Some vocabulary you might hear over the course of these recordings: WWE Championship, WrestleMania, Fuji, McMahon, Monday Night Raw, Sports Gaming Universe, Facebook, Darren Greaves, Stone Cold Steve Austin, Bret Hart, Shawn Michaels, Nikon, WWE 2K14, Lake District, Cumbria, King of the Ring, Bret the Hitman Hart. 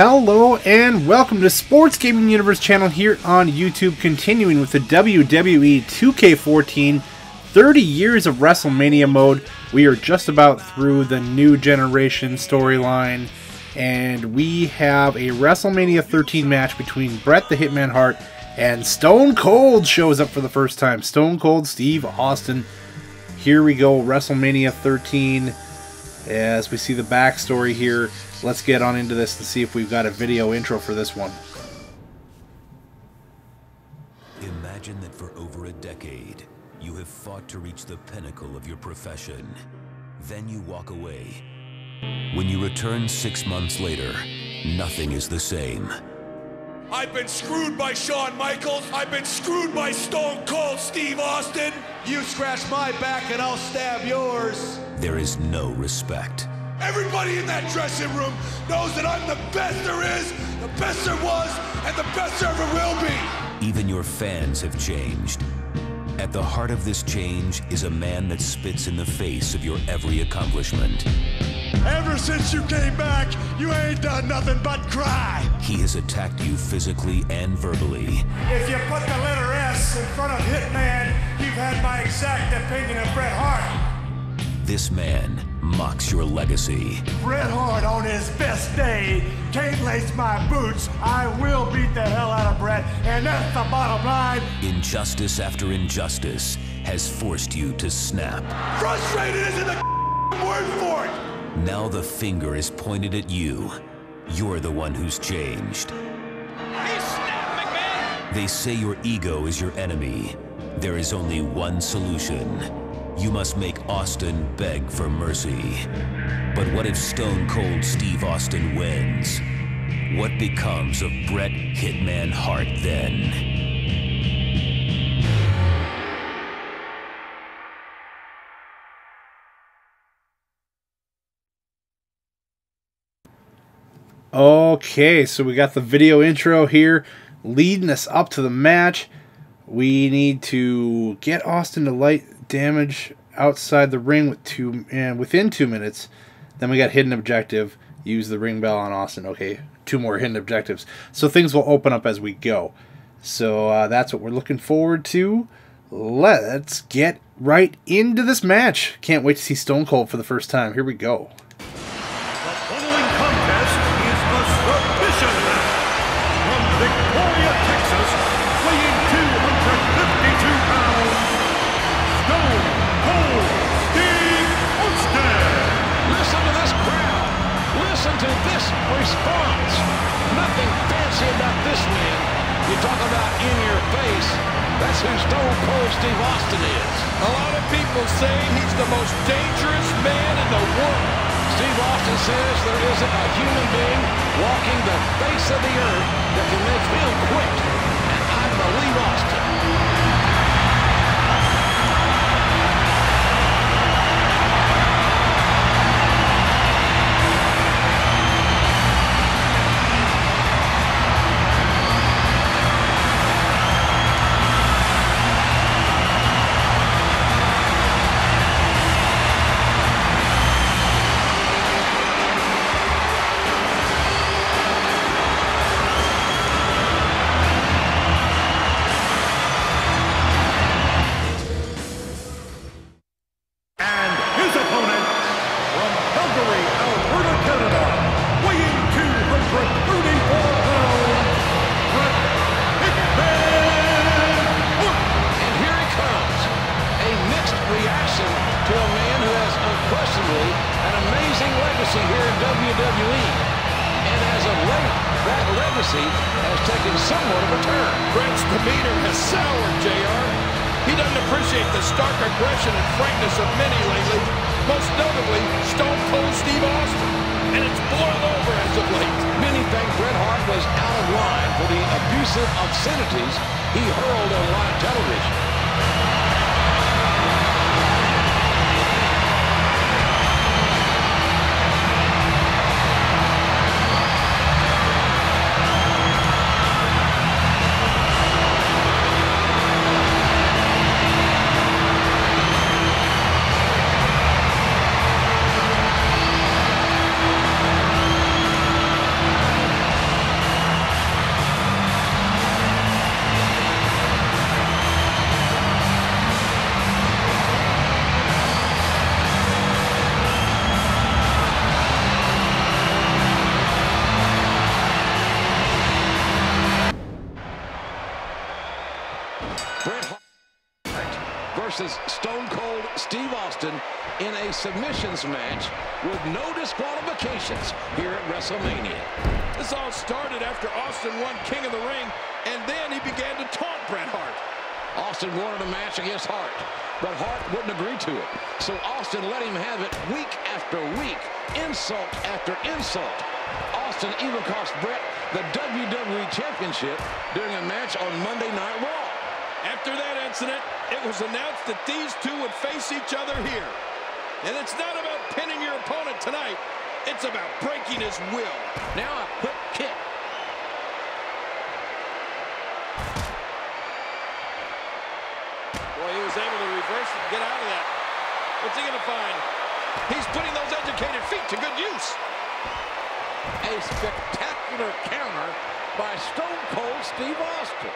Hello and welcome to Sports Gaming Universe channel here on YouTube, continuing with the WWE 2K14 30 years of WrestleMania mode. We are just about through the new generation storyline, and we have a WrestleMania 13 match between Bret the Hitman Hart and Stone Cold shows up for the first time. Stone Cold Steve Austin. Here we go, WrestleMania 13. As we see the backstory here, let's get on into this and see if we've got a video intro for this one. Imagine that for over a decade, you have fought to reach the pinnacle of your profession. Then you walk away. When you return 6 months later, nothing is the same. I've been screwed by Shawn Michaels. I've been screwed by Stone Cold Steve Austin. You scratch my back and I'll stab yours. There is no respect. Everybody in that dressing room knows that I'm the best there is, the best there was, and the best there ever will be. Even your fans have changed. At the heart of this change is a man that spits in the face of your every accomplishment. Ever since you came back, you ain't done nothing but cry. He has attacked you physically and verbally. If you put the letter S in front of Hitman, you've had my exact opinion of Bret Hart. This man mocks your legacy. Bret Hart on his best day can't lace my boots. I will beat the hell out of Bret, and that's the bottom line. Injustice after injustice has forced you to snap. Frustrated isn't the word for it. Now the finger is pointed at you. You're the one who's changed. Hey, snap, McMahon! They say your ego is your enemy. There is only one solution. You must make Austin beg for mercy. But what if Stone Cold Steve Austin wins? What becomes of Bret Hitman Hart then? Okay, so we got the video intro here leading us up to the match. We need to get Austin to light damage outside the ring within 2 minutes. Then we got hidden objective. Use the ring bell on Austin. Okay, two more hidden objectives. So things will open up as we go. So that's what we're looking forward to. Let's get right into this match. Can't wait to see Stone Cold for the first time. Here we go. Victoria, Texas, weighing 252 pounds, Stone Cold Steve Austin. Listen to this crowd. Listen to this response. Nothing fancy about this man. You talk about in your face. That's who Stone Cold Steve Austin is. A lot of people say he's the most dangerous man in the world. Steve Austin says there isn't a human being walking the face of the earth that can make him quit. And I believe Austin. Has taken somewhat of a turn. Bret's demeanor has soured, JR. He doesn't appreciate the stark aggression and frankness of many lately, most notably Stone Cold Steve Austin. And it's boiled over as of late. Many think Bret Hart was out of line for the abusive obscenities he hurled on live television. versus Stone Cold Steve Austin in a submissions match with no disqualifications here at WrestleMania. This all started after Austin won King of the Ring, and then he began to taunt Bret Hart. Austin wanted a match against Hart, but Hart wouldn't agree to it. So Austin let him have it week after week, insult after insult. Austin even cost Bret the WWE Championship during a match on Monday Night Raw. After that incident, it was announced that these two would face each other here. And it's not about pinning your opponent tonight. It's about breaking his will. Now a quick kick. Boy, he was able to reverse it and get out of that. What's he going to find? He's putting those educated feet to good use. A spectacular counter by Stone Cold Steve Austin.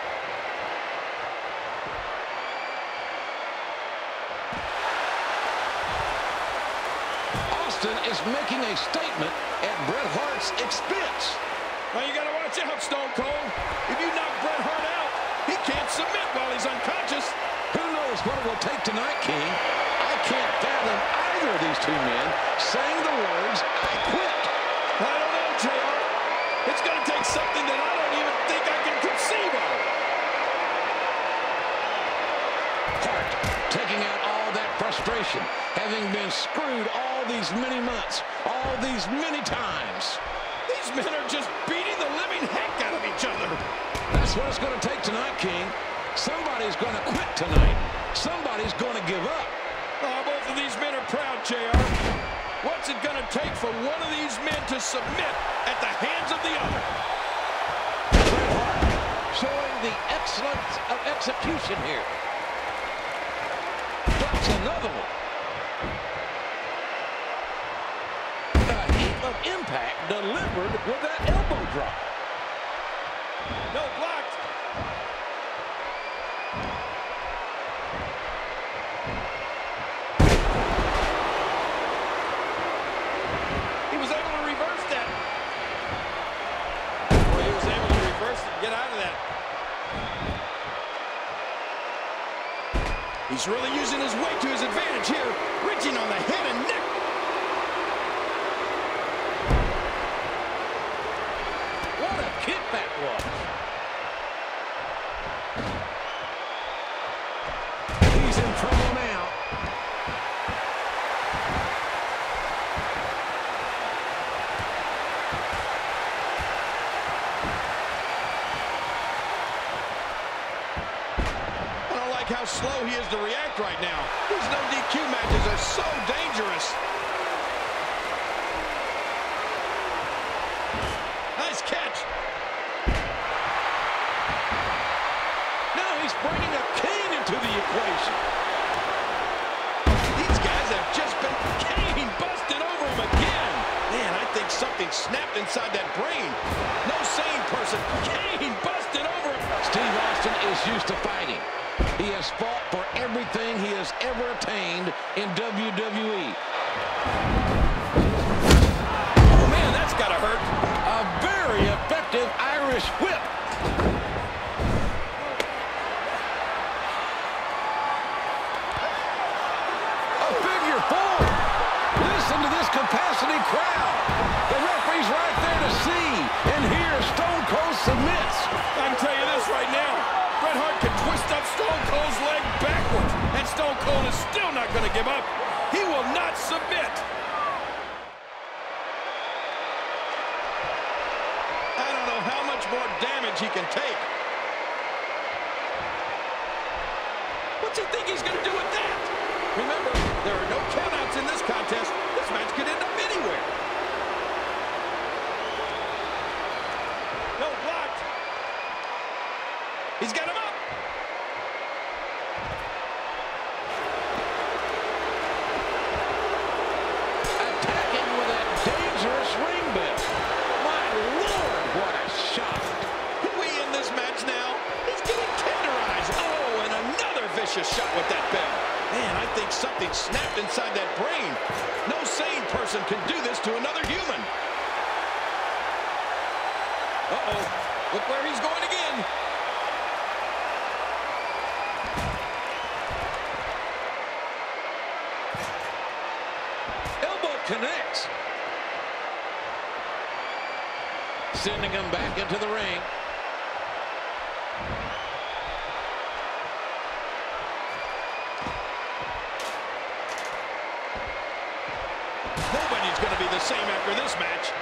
Austin is making a statement at Bret Hart's expense. Now you got to watch out, Stone Cold. If you knock Bret Hart out, he can't submit while he's unconscious. Who knows what it will take tonight, King? I can't fathom either of these two men saying the words, "I quit." I don't know, JR. It's going to take something that I don't even think I can conceive of. Hart taking out all that frustration, having been screwed all these many months, all these many times. These men are just beating the living heck out of each other. That's what it's going to take tonight, King. Somebody's going to quit tonight. Somebody's going to give up. Oh, both of these men are proud, JR. What's it going to take for one of these men to submit at the hands of the other? Bret Hart showing the excellence of execution here. Drops another one. A heap of impact delivered with that elbow drop. No, blocked. He's really using his weight to his advantage here, reaching on the head and neck. What a kick that was. He's in trouble now. How slow he is to react right now. These no DQ matches are so dangerous. Nice catch. Now he's bringing a cane into the equation. These guys have just been cane busted over him again. Man, I think something snapped inside that brain. No sane person. Cane busted over him. Steve Austin is used to fighting. He has fought for everything he has ever attained in WWE. Oh, man, that's got to hurt. A very effective Irish whip. A figure four. Listen to this capacity crowd. The referee's right there to see and hear. Stone Cold submits. I can tell you this right now. Bret Hart can twist up Stone Cold's leg backwards, and Stone Cold is still not going to give up. He will not submit. I don't know how much more damage he can take. What's he think he's going to do with that? Remember, there are no countouts in this contest. This match could end up anywhere. No blocked. He's got him up. Attacking with that dangerous ring bell. My Lord, what a shot. We in this match now. He's getting tenderized. Oh, and another vicious shot with that bell. Man, I think something snapped inside that brain. No sane person can do this to another human. Uh-oh. Look where he's going again. sending him back into the ring. Nobody's going to be the same after this match.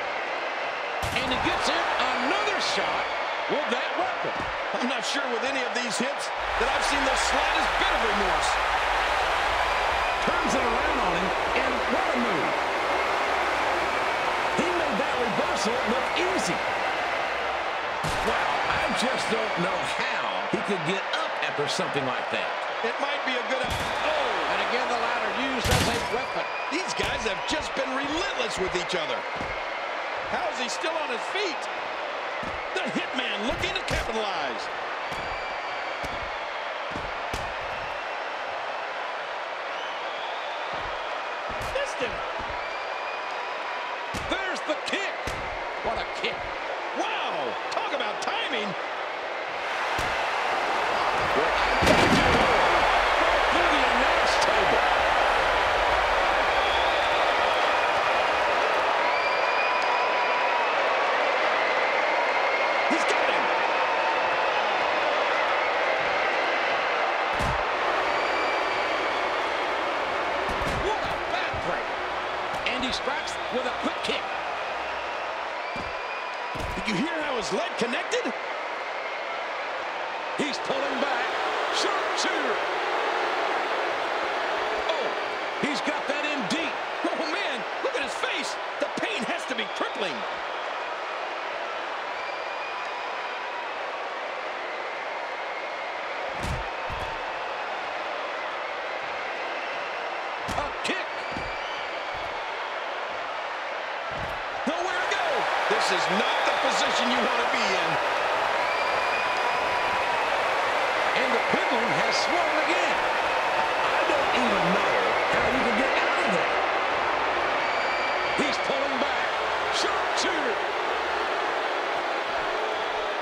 And he gets in another shot with that weapon. I'm not sure with any of these hits that I've seen the slightest bit of remorse. Turns it around on him, and what a move. He made that reversal look easy. Wow, I just don't know how he could get up after something like that. It might be a good... Oh, and again the ladder used as a weapon. These guys have just been relentless with each other. How is he still on his feet? The Hitman looking to capitalize. Missed him. There's the kick. What a kick. Wow. Talk about timing. With a quick kick. Did you hear how his leg connected? He's pulling back. Sharpshooter. Oh, he's got that in deep. Oh, man, look at his face. The pain has to be crippling. This is not the position you want to be in. And the pendulum has swung again. I don't even know how you can get out of that. He's pulling back. Sharpshooter.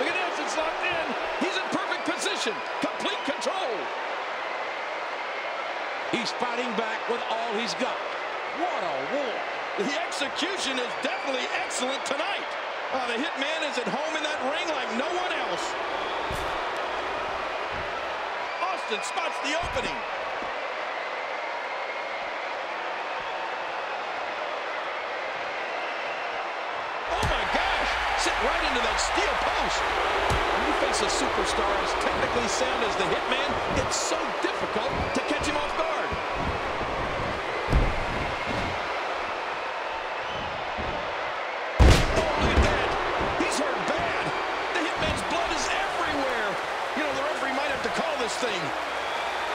Look at this, it's locked in. He's in perfect position. Complete control. He's fighting back with all he's got. What a war. The execution is definitely excellent tonight. The Hitman is at home in that ring like no one else. Austin spots the opening. Oh my gosh, sit right into that steel post. When you face a superstar as technically sound as the Hitman, it's so difficult to catch him off guard. Thing.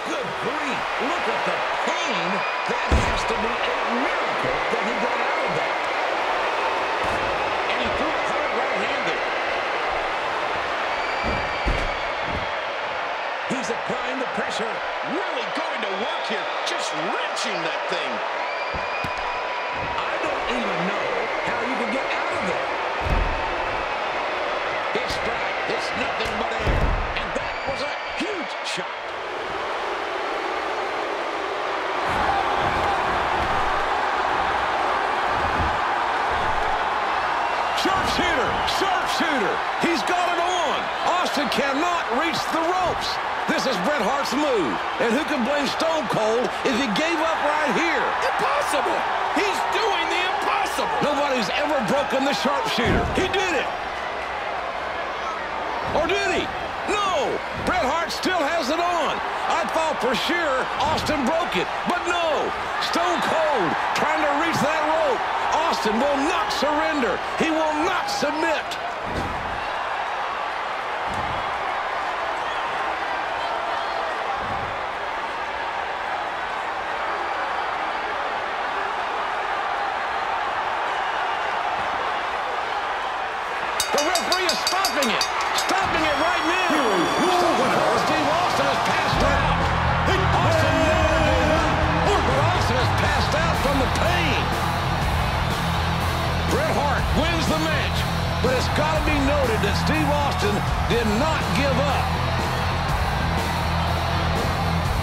Good grief. Look at the pain. That has to be a miracle that he got out of that. And he threw a hard right hand there. He's applying the pressure. Really going to work here. Just wrenching that thing. I don't even know how you can get out of it. His strike is nothing but air. And that was a huge shot. Sharpshooter, sharpshooter. He's got it on. Austin cannot reach the ropes. This is Bret Hart's move. And who can blame Stone Cold if he gave up right here? Impossible. He's doing the impossible. Nobody's ever broken the sharpshooter. He did it. Or did he? No, Bret Hart still has it on. I thought for sure Austin broke it, but no. Stone Cold trying to reach that rope. Austin will not surrender. He will not submit. The referee is stopping it. Stopping it right now. Steve Austin has passed out. Austin never gave up. But Austin has passed out from the pain. Bret Hart wins the match. But it's got to be noted that Steve Austin did not give up.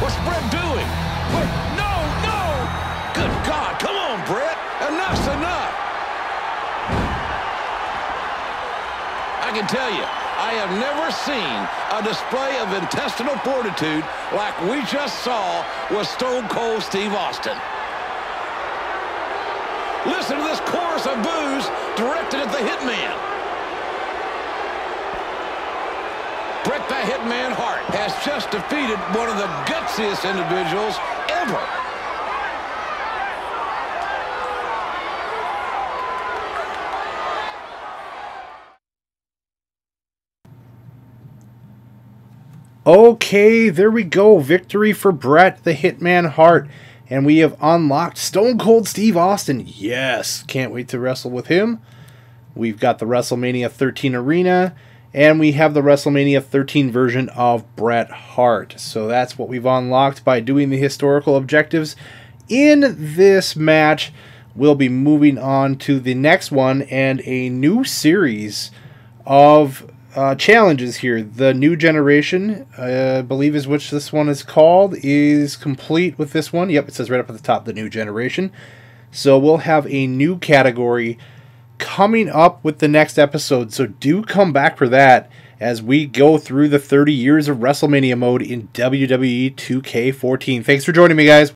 What's Bret doing? Wait, no, no. Good God. Come on, Bret. Enough's enough. I can tell you, I have never seen a display of intestinal fortitude like we just saw with Stone Cold Steve Austin. Listen to this chorus of boos directed at the Hitman. Bret the Hitman Hart has just defeated one of the gutsiest individuals ever. Okay, there we go. Victory for Bret the Hitman Hart. And we have unlocked Stone Cold Steve Austin. Yes, can't wait to wrestle with him. We've got the WrestleMania 13 arena. And we have the WrestleMania 13 version of Bret Hart. So that's what we've unlocked by doing the historical objectives in this match. We'll be moving on to the next one and a new series of challenges here. The New Generation, I believe is which this one is called, is complete with this one. Yep, it says right up at the top, the New Generation. So we'll have a new category coming up with the next episode. So do come back for that as we go through the 30 years of WrestleMania mode in WWE 2K14. Thanks for joining me, guys.